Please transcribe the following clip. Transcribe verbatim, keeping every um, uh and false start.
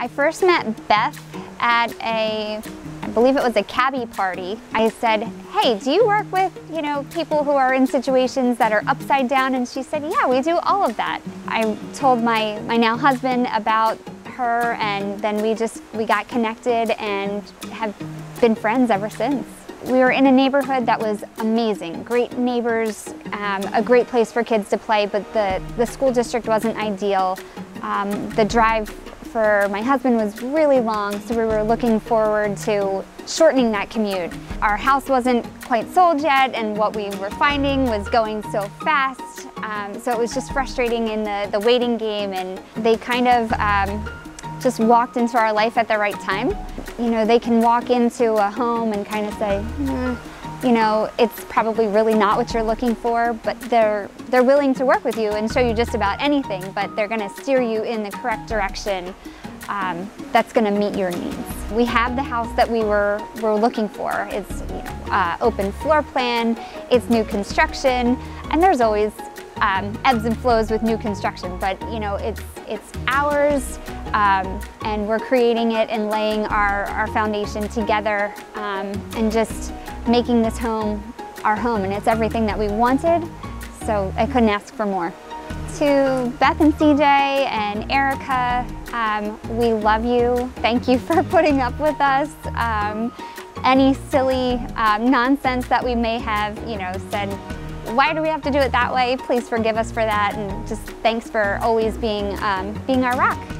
I first met Beth at a, I believe it was a cabbie party. I said, hey, do you work with, you know, people who are in situations that are upside down? And she said, yeah, we do all of that. I told my, my now husband about her, and then we just, we got connected and have been friends ever since. We were in a neighborhood that was amazing, great neighbors, um, a great place for kids to play, but the, the school district wasn't ideal. Um, the drive for my husband was really long, so we were looking forward to shortening that commute. Our house wasn't quite sold yet, and what we were finding was going so fast, um, so it was just frustrating in the, the waiting game, and they kind of um, just walked into our life at the right time. You know, they can walk into a home and kind of say, mm, you know, it's probably really not what you're looking for, but they're, they're willing to work with you and show you just about anything, but they're gonna steer you in the correct direction um, that's gonna meet your needs. We have the house that we were, were looking for. It's you know, uh, open floor plan, it's new construction, and there's always um, ebbs and flows with new construction, but you know, it's, it's ours. Um, and we're creating it and laying our, our foundation together um, and just making this home our home, and it's everything that we wanted, so I couldn't ask for more. To Beth and C J and Erica, um, we love you. Thank you for putting up with us. Um, any silly um, nonsense that we may have, you know, said, why do we have to do it that way? Please forgive us for that, and just thanks for always being, um, being our rock.